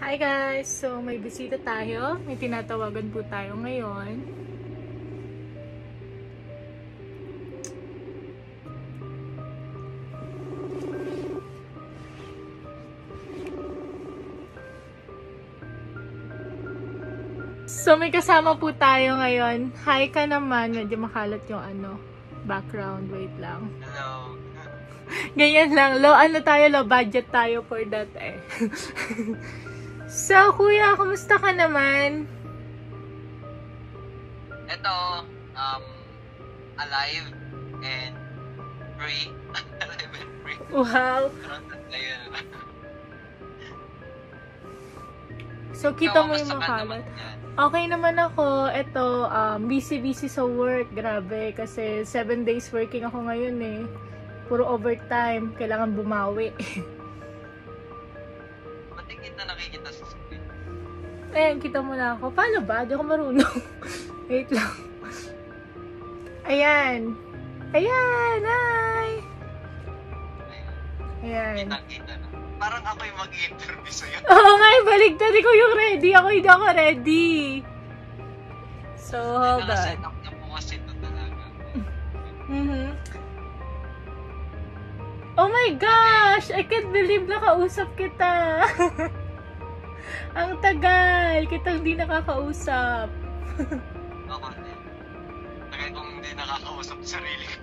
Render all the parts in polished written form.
Hi guys! So may bisita tayo. May tinatawagan po tayo ngayon. So may kasama po tayo ngayon. Hi ka naman. Medyo makalat yung ano, background. Wait lang. Hello. Ganyan lang. Low, ano tayo? Low budget tayo for that eh. So, kuya, kumusta ka naman? Eto, alive and free. Alive and free. Wow. So, kita mo yung makalat. Okay naman ako. Eto, busy-busy sa work. Grabe, kasi 7 days working ako ngayon eh. Puro overtime. Kailangan bumawi. Ayan, kita mo na ako. Paano ba? Di ako marunong. Wait lang. Ayan. Ayan! Hi! Ayan. Kita na. Parang ako yung mag-interview sa'yo. Oo nga, baligtad ko yung ready. Ako hindi ako ready. So, hold on. Nakaset up na po kasi ito talaga. Oh my gosh! I can't believe nakausap kita! Ang tagal! Kitang di nakakausap. Ako din. Tagal kong di nakakausap sarili ko.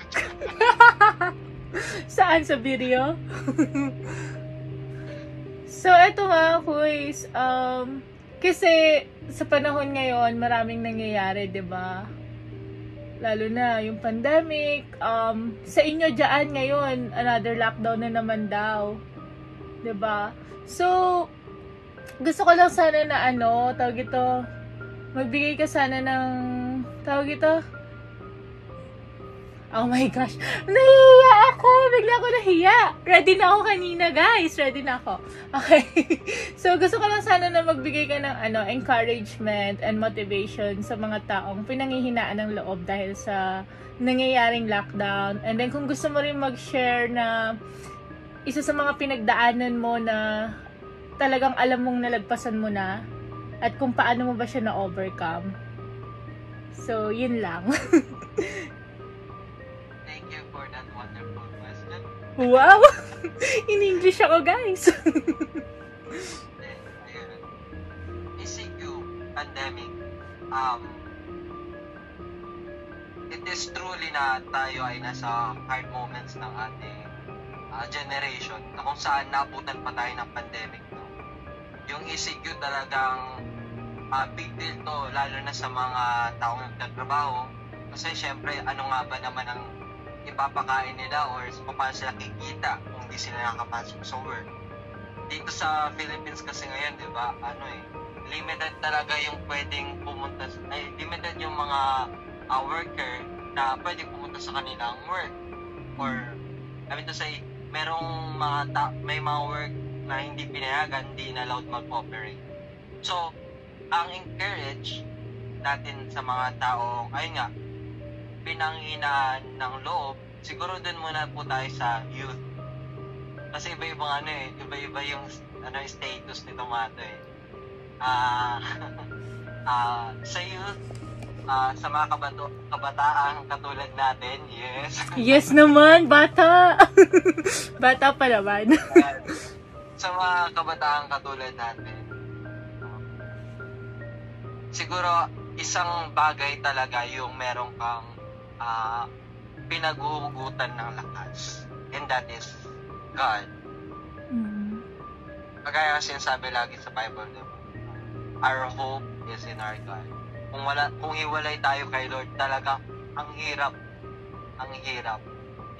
Saan? Sa video? So, eto nga, guys. Kasi sa panahon ngayon, maraming nangyayari, diba? Lalo na yung pandemic. Sa inyo dyan ngayon, another lockdown na naman daw. Diba? So, gusto ko lang sana na ano, tawag ito, magbigay ka sana ng, tawag ito, oh my gosh, nahiya ako, bigla ako nahiya. Ready na ako kanina guys, ready na ako. Okay, so gusto ko lang sana na magbigay ka ng ano, encouragement and motivation sa mga taong pinanghihinaan ng loob dahil sa nangyayaring lockdown. And then kung gusto mo rin mag-share na isa sa mga pinagdaanan mo na talagang alam mong nalagpasan mo na at kung paano mo ba siya na-overcome. So, yun lang. Thank you for that wonderful question. Wow! In English ako, guys! ECQ, pandemic, it is truly na tayo ay nasa hard moments ng ating generation na kung saan naabutan pa tayo ng pandemic. Yung ECQ talagang big deal to, lalo na sa mga taong nagtatrabaho. Kasi syempre, ano nga ba naman ang ipapakain nila or paano sila kikita kung di sila nakapasok sa work. Dito sa Philippines kasi ngayon, di ba, ano eh, limited talaga yung pwedeng pumunta, limited yung mga worker na pwedeng pumunta sa kanilang work. Or, I mean to say, merong mga may mga work na hindi pinayagan, hindi allowed mag-operate. So, ang encourage natin sa mga taong, ayun nga, pinanghinaan ng loob, siguro dun muna po tayo sa youth. Kasi iba-iba ano eh, iba-iba yung ano, status ni Tomato eh. Sa youth, sa mga kabataan katulad natin, yes. Yes naman, bata! Bata pa naman. Sa mga kabataan katulad natin, siguro isang bagay talaga yung meron kang pinaghuhugutan ng lakas, and that is God. Kagaya kasi sinasabi lagi sa Bible, our hope is in our God. Kung hiwalay tayo kay Lord, talaga ang hirap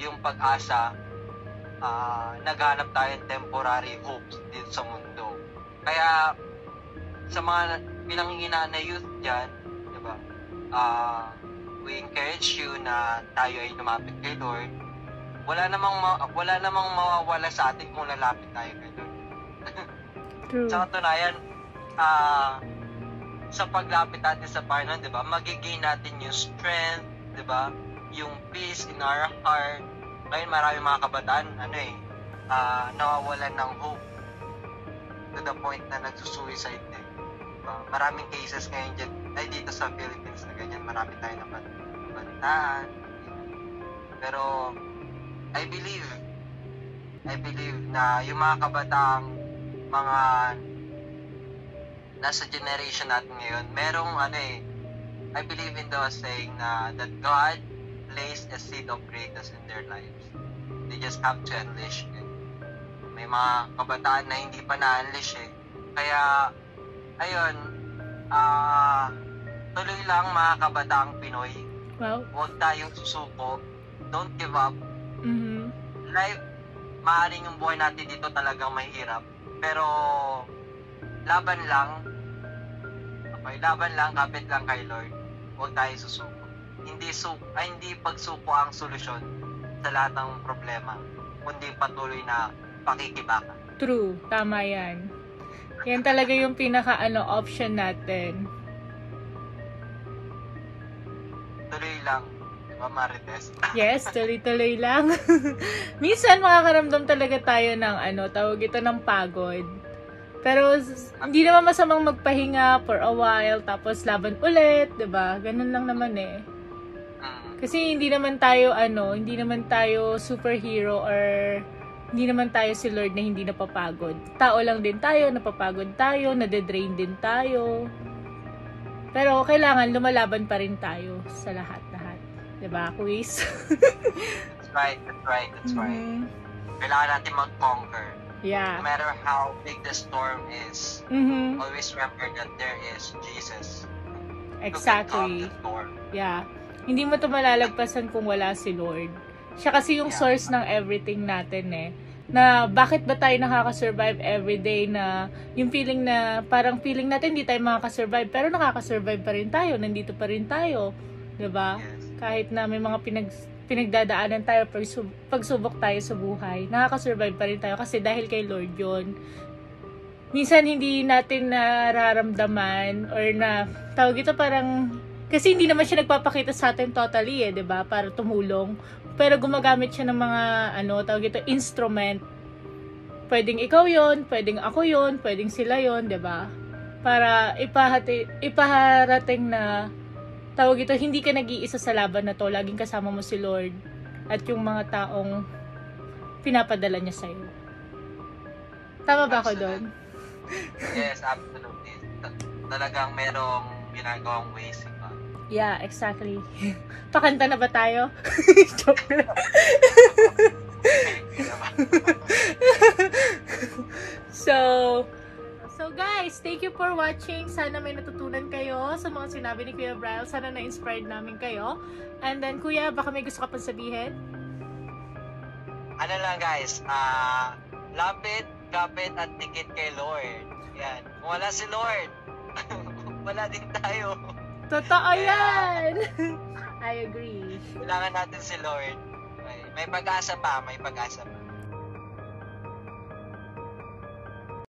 yung pag-asa. Naghanap tayong temporary hopes dito sa mundo. Kaya sa mga pinanghinaan na youth dyan, diba, we encourage you na tayo ay lumapit kay Lord. Wala namang mawawala sa atin kung lalapit tayo kay Lord. Sa katunayan, sa paglapit natin sa Panginoon, diba, magigain natin yung strength, diba, yung peace in our heart. Ngayon, maraming mga kabataan, nawawalan ng hope. to the point na nagsusuicide na eh. Maraming cases ngayon dyan, ay dito sa Philippines na ganyan, marami tayo na balitaan. Pero I believe na yung mga kabataang mga nasa generation natin ngayon, merong ano eh, I believe in the saying na that God placed a seed of greatness in their lives. They just have to unleash it. May mga kabataan na hindi pa na-unleash eh. Kaya, ayun, tuloy lang mga kabataang Pinoy. Well, huwag tayong susuko. Don't give up. Mm-hmm. Life, maaaring yung buhay natin dito talagang mahirap. Pero, laban lang. Okay, laban lang, kapit lang kay Lord. Huwag tayong susuko. Hindi pagsuko ang solusyon sa lahat ng problema, kundi patuloy na pakikibaka. True, tama yan. Yan talaga yung pinaka-ano option natin. Tuloy lang, diba Marites? Yes, tuloy-tuloy lang. Minsan makakaramdam talaga tayo ng ano, tawag ito ng pagod. Pero hindi naman masamang magpahinga for a while, tapos laban ulit, diba? Ganun lang naman eh. Kasi hindi naman tayo superhero or hindi naman tayo si Lord na hindi napapagod. Tao lang din tayo, napapagod tayo, nade-drain din tayo. Pero kailangan lumalaban pa rin tayo sa lahat-lahat. Diba, Kuis? That's right. Mm-hmm. Kailangan natin mag-conquer. Yeah. No matter how big the storm is, mm-hmm, always remember that there is Jesus. Exactly. Yeah. Hindi mo ito malalagpasan kung wala si Lord. Siya kasi yung source ng everything natin eh. Na bakit ba tayo nakaka-survive everyday na yung feeling na parang feeling natin hindi tayo makaka-survive pero nakaka-survive pa rin tayo. Nandito pa rin tayo. Diba? Kahit na may mga pinagdadaanan tayo, pagsubok tayo sa buhay, nakaka-survive pa rin tayo kasi dahil kay Lord yun. Minsan hindi natin nararamdaman or na tawag ito parang kasi hindi naman siya nagpapakita sa atin totally eh, 'di ba? Para tumulong. Pero gumagamit siya ng mga ano, tawag ito, instrument. Pwedeng ikaw 'yon, pwedeng ako 'yon, pwedeng sila 'yon, 'di ba? Para ipaharating na tawag ito, hindi ka nag-iisa sa laban na 'to, laging kasama mo si Lord at yung mga taong pinapadala niya sa iyo. Tama ba ako doon? Yes, absolutely. Talagang merong ginagawang ways. Yeah, exactly. Pakanta na ba tayo? Joke lang. So guys, thank you for watching. Sana may natutunan kayo sa mga sinabi ni Kuya Brille. Sana na-inspired namin kayo. And then, Kuya, baka may gusto ka pang sabihin? Ano lang guys, lapit at dikit kay Lord. Yan. Kung wala si Lord, wala din tayo. Totoo yan! I agree. Kailangan natin si Lord. May pag-asa pa.